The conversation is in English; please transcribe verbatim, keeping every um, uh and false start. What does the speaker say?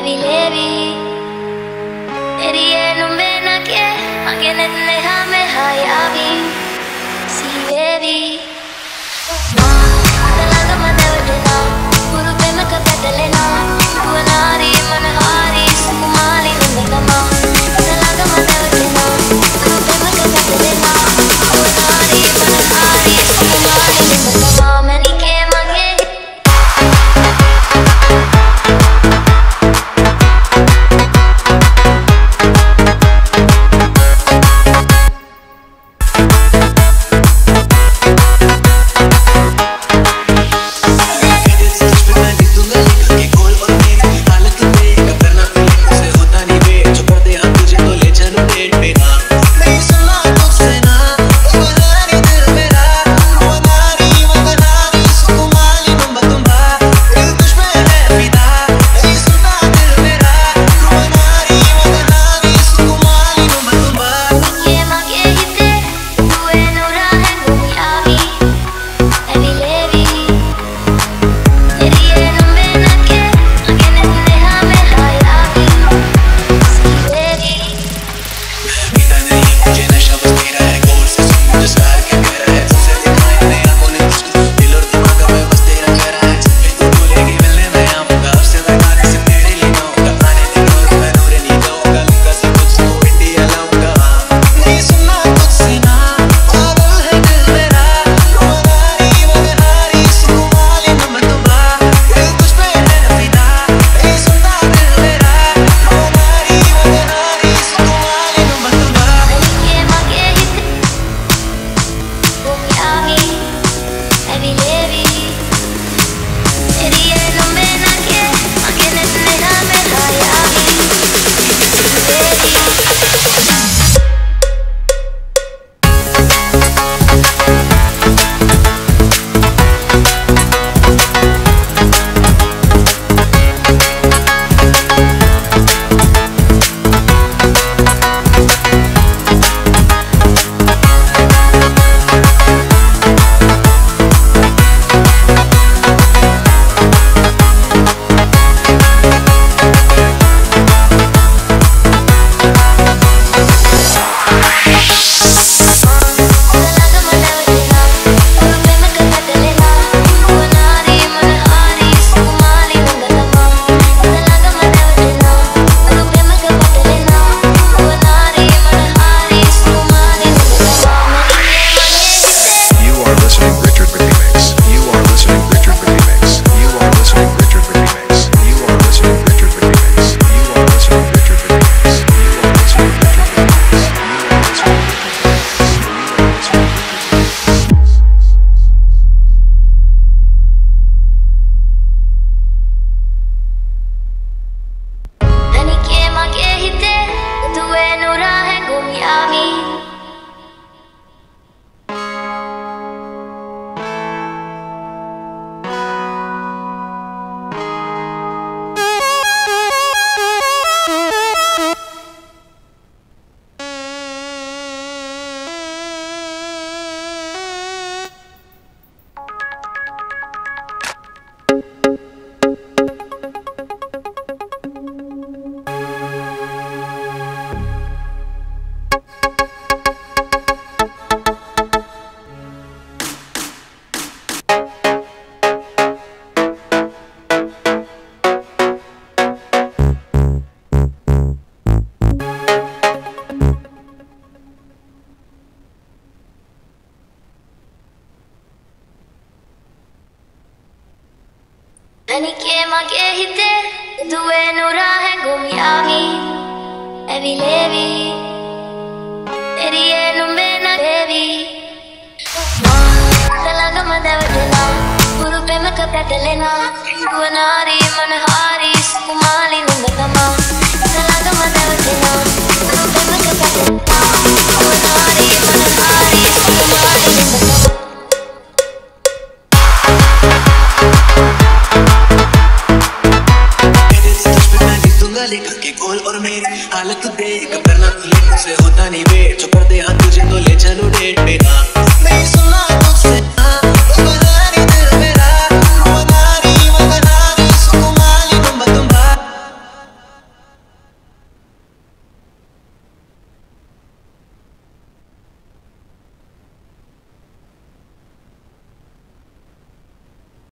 Levi, Levi, Levi, no me naque, a quien es nehame hayabi. Si Levi, ma, te la gama de verdena, puro tema que petelena, buenari, manahari, sukumali, no me gama. Te la gama de verdena, puro tema que petelena, buenari, manahari, sukumali, no me gama. Look at this.